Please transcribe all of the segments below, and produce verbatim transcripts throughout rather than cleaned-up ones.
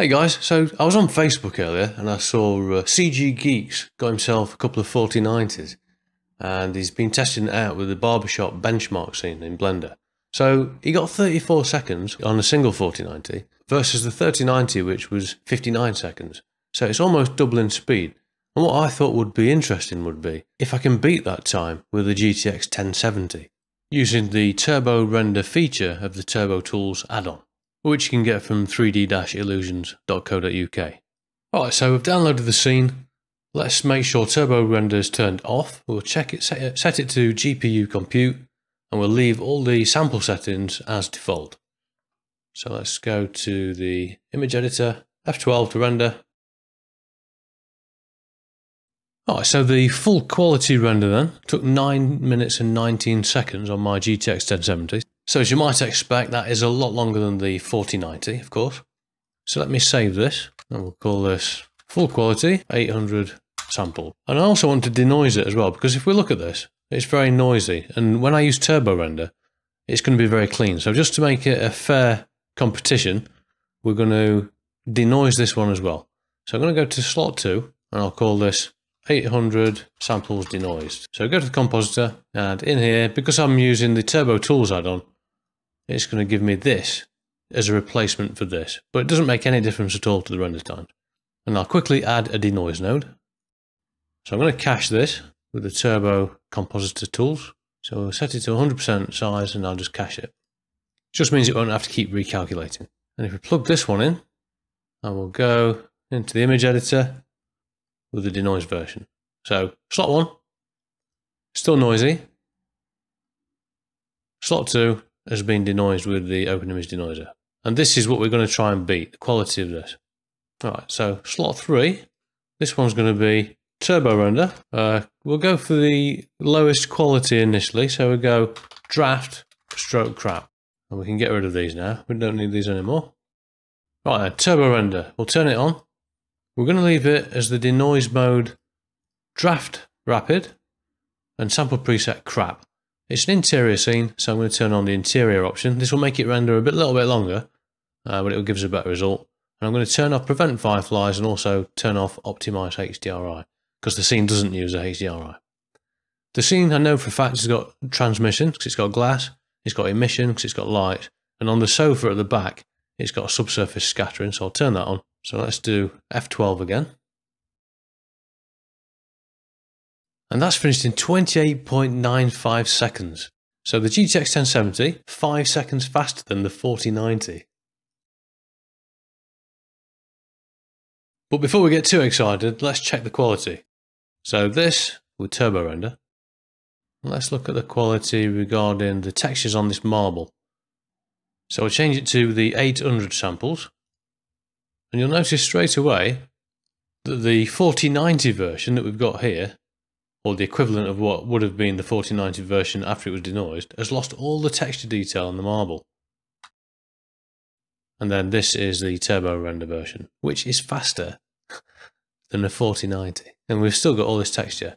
Hey guys, so I was on Facebook earlier and I saw uh, C G Geeks got himself a couple of forty nineties and he's been testing it out with the barbershop benchmark scene in Blender. So he got thirty-four seconds on a single forty ninety versus the thirty ninety which was fifty-nine seconds. So it's almost doubling speed. And what I thought would be interesting would be if I can beat that time with the G T X ten seventy using the Turbo Render feature of the Turbo Tools add-on, which you can get from three D illusions dot co dot U K. Alright, so we've downloaded the scene. Let's make sure Turbo Render is turned off. We'll check it, set it, set it to G P U compute, and we'll leave all the sample settings as default. So let's go to the image editor, F twelve to render. Alright, so the full quality render then took nine minutes and nineteen seconds on my G T X ten seventy. So as you might expect, that is a lot longer than the forty ninety, of course. So let me save this, and we'll call this full quality eight hundred sample. And I also want to denoise it as well, because if we look at this, it's very noisy. And when I use Turbo Render, it's going to be very clean. So just to make it a fair competition, we're going to denoise this one as well. So I'm going to go to slot two, and I'll call this eight hundred samples denoised. So go to the compositor, and in here, because I'm using the Turbo Tools add-on, it's going to give me this as a replacement for this, but it doesn't make any difference at all to the render time. And I'll quickly add a denoise node. So I'm going to cache this with the Turbo Compositor Tools. So we'll set it to one hundred percent size and I'll just cache it. Just means it won't have to keep recalculating. And if we plug this one in, I will go into the image editor with the denoise version. So slot one, still noisy. Slot two has been denoised with the Open Image Denoiser. And this is what we're going to try and beat, the quality of this. Alright, so slot three, this one's going to be Turbo Render. Uh, we'll go for the lowest quality initially, so we'll go draft stroke crap. And we can get rid of these now, we don't need these anymore. Right then, Turbo Render, we'll turn it on. We're going to leave it as the denoise mode draft rapid and sample preset crap. It's an interior scene, so I'm going to turn on the interior option. This will make it render a bit, little bit longer, uh, but it will give us a better result. And I'm going to turn off prevent fireflies and also turn off optimize H D R I, because the scene doesn't use a H D R I. The scene I know for a fact has got transmission, because it's got glass, it's got emission, because it's got light, and on the sofa at the back, it's got subsurface scattering, so I'll turn that on. So let's do F twelve again. And that's finished in twenty-eight point nine five seconds. So the G T X ten seventy, five seconds faster than the forty ninety. But before we get too excited, let's check the quality. So this with Turbo Render. Let's look at the quality regarding the textures on this marble. So I'll change it to the eight hundred samples. And you'll notice straight away that the forty ninety version that we've got here, or the equivalent of what would have been the forty ninety version after it was denoised, has lost all the texture detail on the marble. And then this is the Turbo Render version, which is faster than the forty ninety. And we've still got all this texture.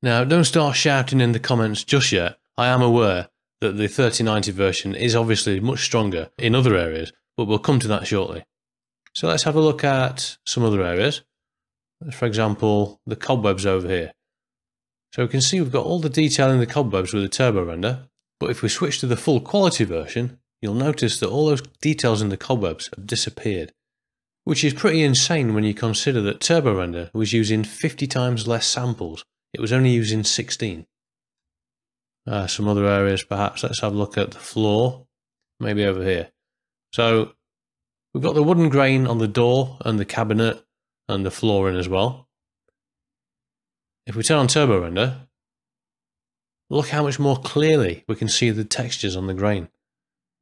Now, don't start shouting in the comments just yet. I am aware that the thirty ninety version is obviously much stronger in other areas, but we'll come to that shortly. So let's have a look at some other areas. For example, the cobwebs over here. So we can see we've got all the detail in the cobwebs with the Turbo Render, but if we switch to the full quality version, you'll notice that all those details in the cobwebs have disappeared, which is pretty insane when you consider that Turbo Render was using fifty times less samples. It was only using sixteen. Uh, some other areas perhaps. Let's have a look at the floor, maybe over here. So we've got the wooden grain on the door and the cabinet and the flooring as well. If we turn on Turbo Render, look how much more clearly we can see the textures on the grain.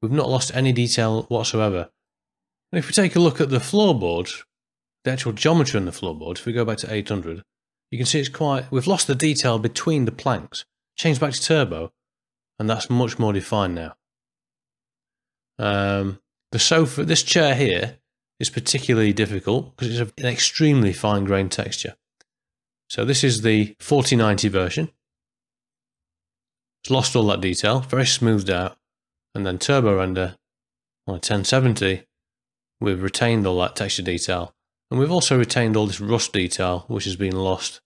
We've not lost any detail whatsoever. And if we take a look at the floorboards, the actual geometry on the floorboards, if we go back to eight hundred, you can see it's quite, we've lost the detail between the planks. Change back to Turbo, and that's much more defined now. Um, the sofa, this chair here, is particularly difficult because it's an extremely fine-grained texture. So this is the forty ninety version. It's lost all that detail, very smoothed out. And then Turbo Render on a ten seventy We've retained all that texture detail, and we've also retained all this rust detail which has been lost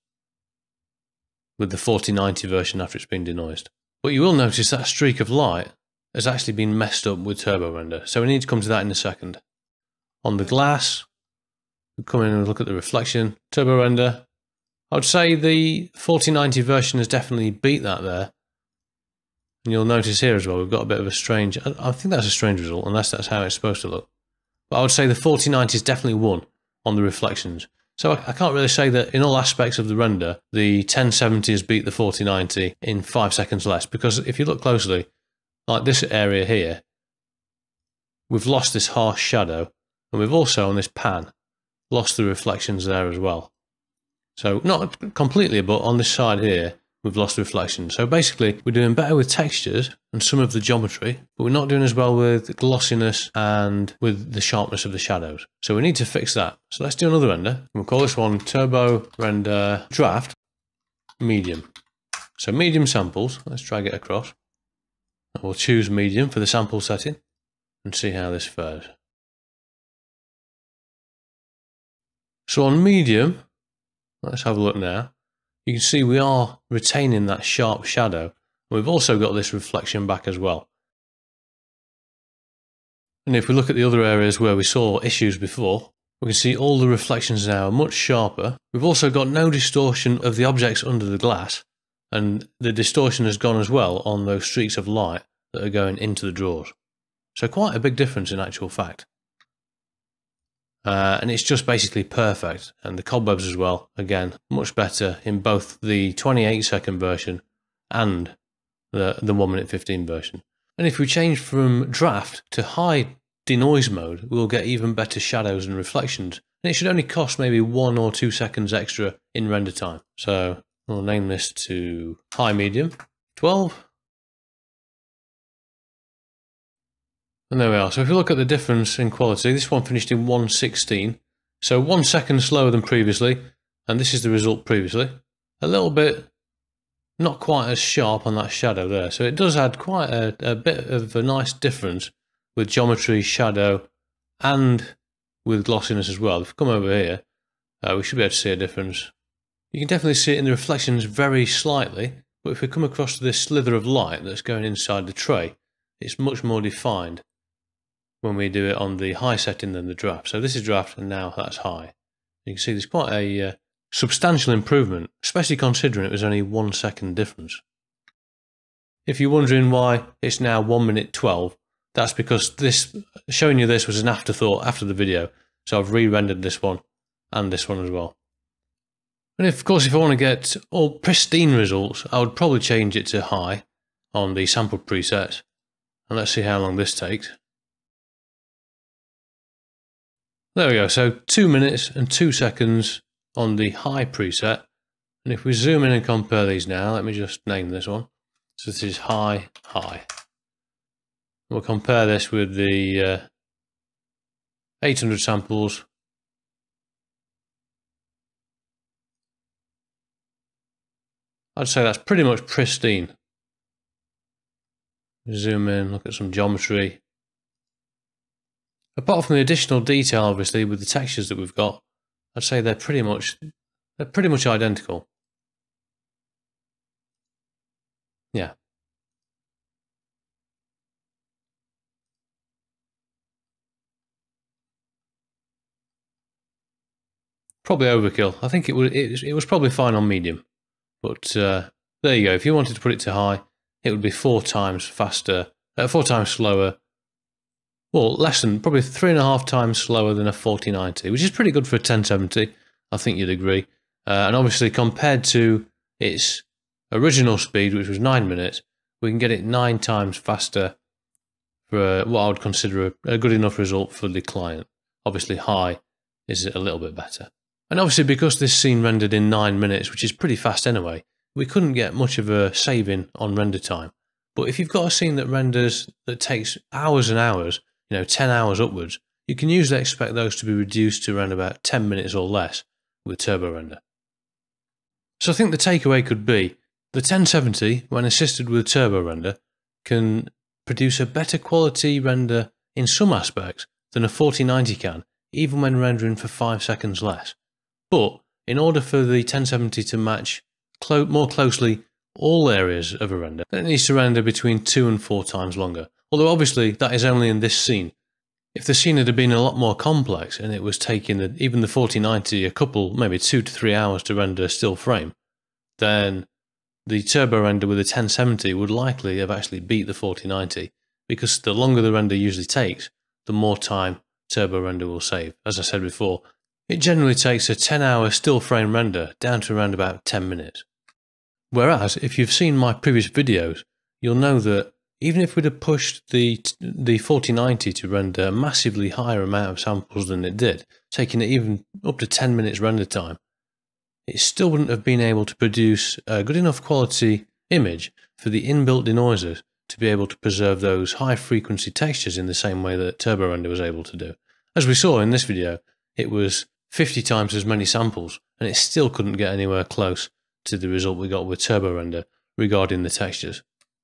with the forty ninety version after it's been denoised. But you will notice that streak of light has actually been messed up with Turbo Render, so we need to come to that in a second. On the glass, we come in and look at the reflection. Turbo Render, I would say the forty ninety version has definitely beat that there. And you'll notice here as well, we've got a bit of a strange, I think that's a strange result, unless that's how it's supposed to look. But I would say the forty ninety is definitely won on the reflections. So I can't really say that in all aspects of the render, the ten seventy has beat the forty ninety in five seconds less, because if you look closely, like this area here, we've lost this harsh shadow, and we've also, on this pan, lost the reflections there as well. So not completely, but on this side here, we've lost the reflection. So basically, we're doing better with textures and some of the geometry, but we're not doing as well with glossiness and with the sharpness of the shadows. So we need to fix that. So let's do another render. We'll call this one Turbo Render Draft Medium. So medium samples, let's drag it across. And we'll choose medium for the sample setting and see how this fares. So on medium, let's have a look now. You can see we are retaining that sharp shadow. We've also got this reflection back as well. And if we look at the other areas where we saw issues before, we can see all the reflections now are much sharper. We've also got no distortion of the objects under the glass, and the distortion has gone as well on those streaks of light that are going into the drawers. So quite a big difference in actual fact. Uh, and it's just basically perfect, and the cobwebs as well, again, much better in both the twenty-eight second version and the, the one minute fifteen version. And if we change from draft to high denoise mode, we'll get even better shadows and reflections, and it should only cost maybe one or two seconds extra in render time. So we'll name this to high medium twelve. And there we are. So if you look at the difference in quality, this one finished in one sixteen, so one second slower than previously, and this is the result previously. A little bit, not quite as sharp on that shadow there, so it does add quite a, a bit of a nice difference with geometry, shadow, and with glossiness as well. If we come over here, uh, we should be able to see a difference. You can definitely see it in the reflections very slightly, but if we come across to this slither of light that's going inside the tray, it's much more defined when we do it on the high setting than the draft. So this is draft, and now that's high. You can see there's quite a uh, substantial improvement, especially considering it was only one second difference. If you're wondering why it's now one minute twelve, that's because this, showing you this was an afterthought after the video, so I've re-rendered this one and this one as well. And if, of course, if I want to get all pristine results, I would probably change it to high on the sample presets, and let's see how long this takes. There we go, so two minutes and two seconds on the high preset. And if we zoom in and compare these now, let me just name this one. So this is high, high. We'll compare this with the uh, eight hundred samples. I'd say that's pretty much pristine. Zoom in, look at some geometry. Apart from the additional detail, obviously, with the textures that we've got, I'd say they're pretty much they're pretty much identical. Yeah. Probably overkill. I think it was it, it was probably fine on medium, but uh, there you go. If you wanted to put it to high, it would be four times faster, uh, four times slower. Well, less than, probably three and a half times slower than a forty ninety, which is pretty good for a ten seventy, I think you'd agree. Uh, and obviously, compared to its original speed, which was nine minutes, we can get it nine times faster for uh, what I would consider a, a good enough result for the client. Obviously, high is a little bit better. And obviously, because this scene rendered in nine minutes, which is pretty fast anyway, we couldn't get much of a saving on render time. But if you've got a scene that renders, that takes hours and hours, you know, ten hours upwards, you can usually expect those to be reduced to around about ten minutes or less with Turbo Render. So I think the takeaway could be the ten seventy, when assisted with Turbo Render, can produce a better quality render in some aspects, than a forty ninety can, even when rendering for five seconds less. But in order for the ten seventy to match clo more closely all areas of a render, then it needs to render between two and four times longer. Although obviously that is only in this scene. If the scene had been a lot more complex and it was taking the, even the forty ninety a couple, maybe two to three hours to render a still frame, then the Turbo Render with the ten seventy would likely have actually beat the forty ninety, because the longer the render usually takes, the more time Turbo Render will save. As I said before, it generally takes a ten hour still frame render down to around about ten minutes. Whereas, if you've seen my previous videos, you'll know that even if we'd have pushed the, the forty ninety to render a massively higher amount of samples than it did, taking it even up to ten minutes render time, it still wouldn't have been able to produce a good enough quality image for the inbuilt denoisers to be able to preserve those high frequency textures in the same way that Turbo Render was able to do. As we saw in this video, it was fifty times as many samples and it still couldn't get anywhere close to the result we got with Turbo Render regarding the textures.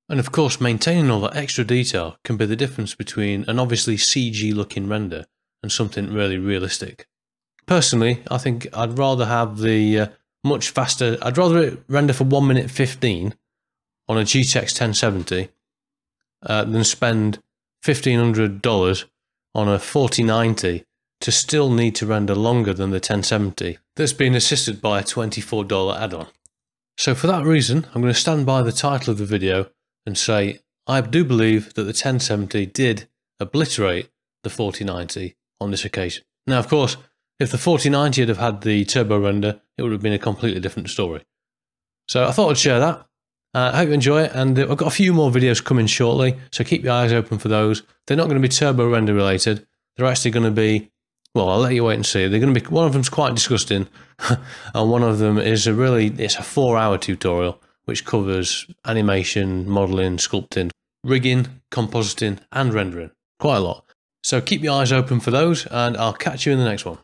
And of course, maintaining all that extra detail can be the difference between an obviously C G looking render and something really realistic. Personally, I think I'd rather have the uh, much faster, I'd rather it render for one minute fifteen on a G T X ten seventy uh, than spend fifteen hundred dollars on a forty ninety to still need to render longer than the ten seventy that's been assisted by a twenty-four dollar add-on. So for that reason, I'm going to stand by the title of the video and say, I do believe that the ten seventy did obliterate the forty ninety on this occasion. Now, of course, if the forty ninety had have had the Turbo Render, it would have been a completely different story. So I thought I'd share that. Uh, I hope you enjoy it, and I've got a few more videos coming shortly, so keep your eyes open for those. They're not going to be Turbo Render related. They're actually going to be, well, I'll let you wait and see. They're going to be, one of them's quite disgusting, and one of them is a really, it's a four hour tutorial, which covers animation, modelling, sculpting, rigging, compositing and rendering. Quite a lot. So keep your eyes open for those and I'll catch you in the next one.